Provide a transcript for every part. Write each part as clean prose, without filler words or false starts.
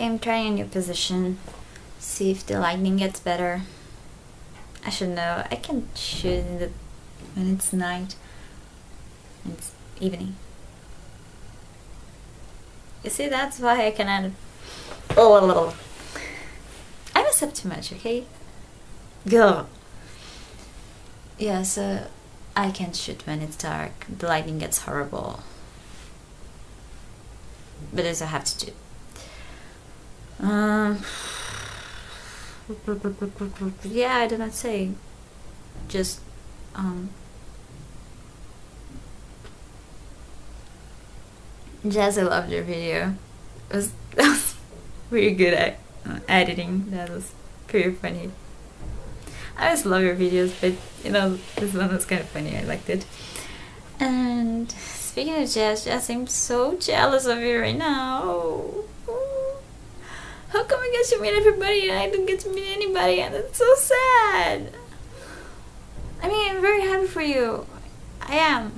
am trying a new position. See if the lighting gets better. I should know. I can shoot in the, when it's night. It's evening. You see, that's why I cannot. Oh, I mess up too much, okay? Go. Yeah, so I can shoot when it's dark. The lighting gets horrible. But as I have to do. Yeah, I do not say. Just Jess, I loved your video. It was really good at editing. That was pretty funny. I always love your videos, but you know, this one was kind of funny. I liked it. And speaking of Jess, I'm so jealous of you right now. How come I get to meet everybody and I don't get to meet anybody, and it's so sad? I mean, I'm very happy for you. I am.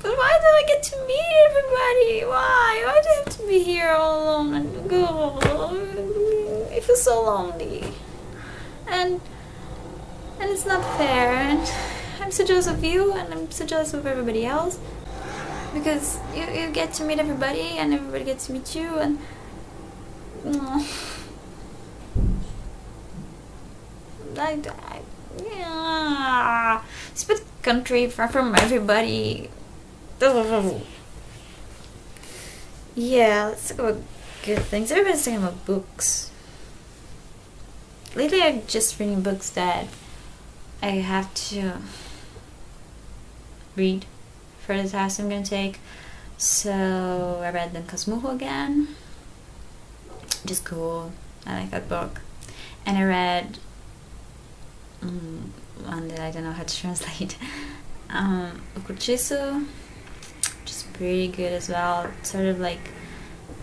But why don't I get to meet everybody? Why? Why do I have to be here all alone and go? I feel so lonely. And it's not fair, and I'm so jealous of you, and I'm so jealous of everybody else. Because you get to meet everybody, and everybody gets to meet you, and... Yeah. Split country far from everybody. Yeah, let's talk about good things. Everybody's talking about books. Lately I'm just reading books that I have to read for the task I'm gonna take. So I read Cosmogo again. Just cool. I like that book. And I read one that I don't know how to translate. Okuchisu, which is pretty good as well. Sort of like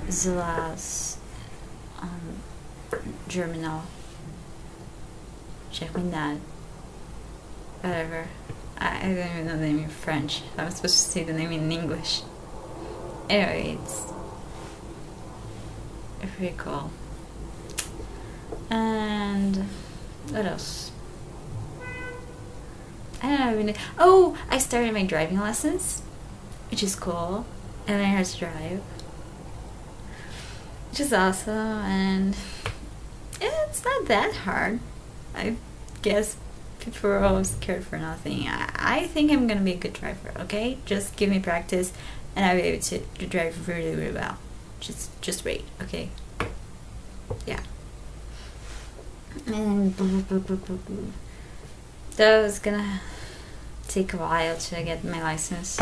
Zulas, Germinal, Chekwindad, whatever. I don't even know the name in French. I'm supposed to say the name in English. Anyway, it's pretty cool. And what else? I don't even know. Oh, I started my driving lessons, which is cool, and I had to drive, which is awesome, and it's not that hard. I guess people are all scared for nothing. I think I'm gonna be a good driver, okay? Just give me practice, and I'll be able to drive really, really well. Just wait, okay? Yeah. And that was gonna take a while to get my license.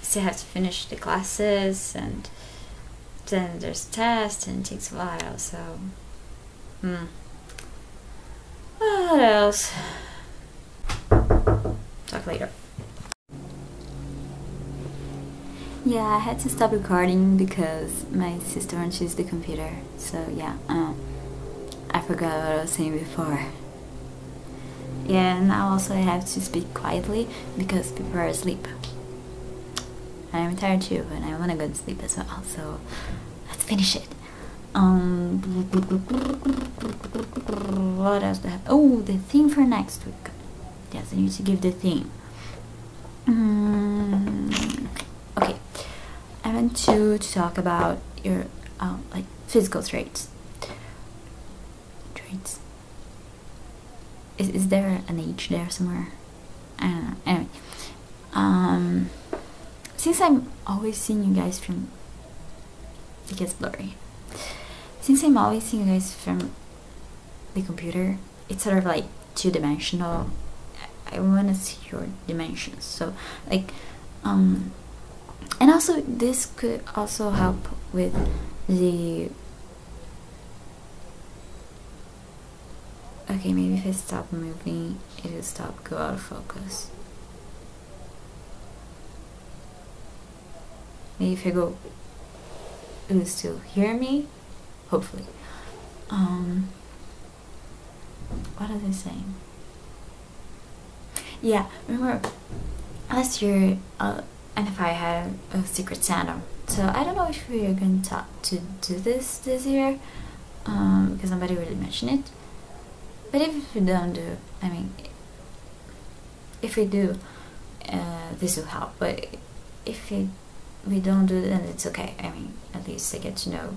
So I have to finish the classes, and then there's tests, and it takes a while, so... What else? Talk later. Yeah, I had to stop recording because my sister won't use the computer. So yeah, I forgot what I was saying before. Yeah, now also I have to speak quietly because people are asleep. I'm tired too, and I want to go to sleep as well, so let's finish it. What else do I have? Oh, the theme for next week. Yes, I need to give the theme. Okay, I want to talk about your like physical traits. Is there an age there somewhere? I don't know. Anyway, since I'm always seeing you guys from... It gets blurry. Since I'm always seeing you guys from the computer, it's sort of like two-dimensional. I want to see your dimensions. So, like, and also this could also help with the... Okay, maybe if I stop moving, it will stop, go out of focus. Maybe if I go, it will still hear me, hopefully. What are they saying? Yeah, remember last year, NFI had a secret Santa So I don't know if we are going to do this year, because nobody really mentioned it. But if we don't do, I mean, if we do, this will help. But if we don't do it, then it's okay. I mean, at least I get to know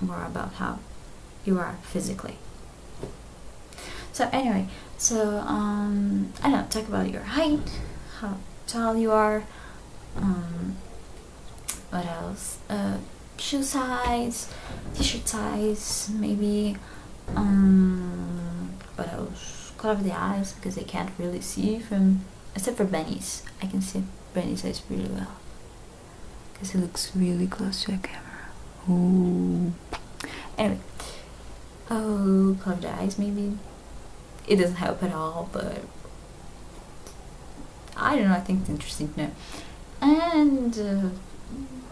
more about how you are physically. So anyway, so I don't know, talk about your height, how tall you are, what else? Shoe size, t-shirt size, maybe. What else? Color of the eyes, because I can't really see from, except for Benny's. I can see Benny's eyes really well, because he looks really close to a camera. Ooh. Anyway, oh, color of the eyes maybe. It doesn't help at all, but I don't know, I think it's interesting to know. And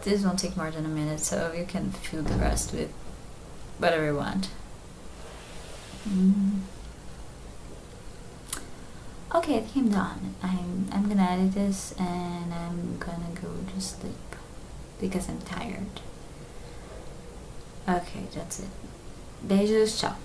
this won't take more than a minute, so you can fill the rest with whatever you want. Okay, I think I'm done. I'm gonna edit this and I'm gonna go to sleep because I'm tired. Okay, that's it. Beijos, ciao.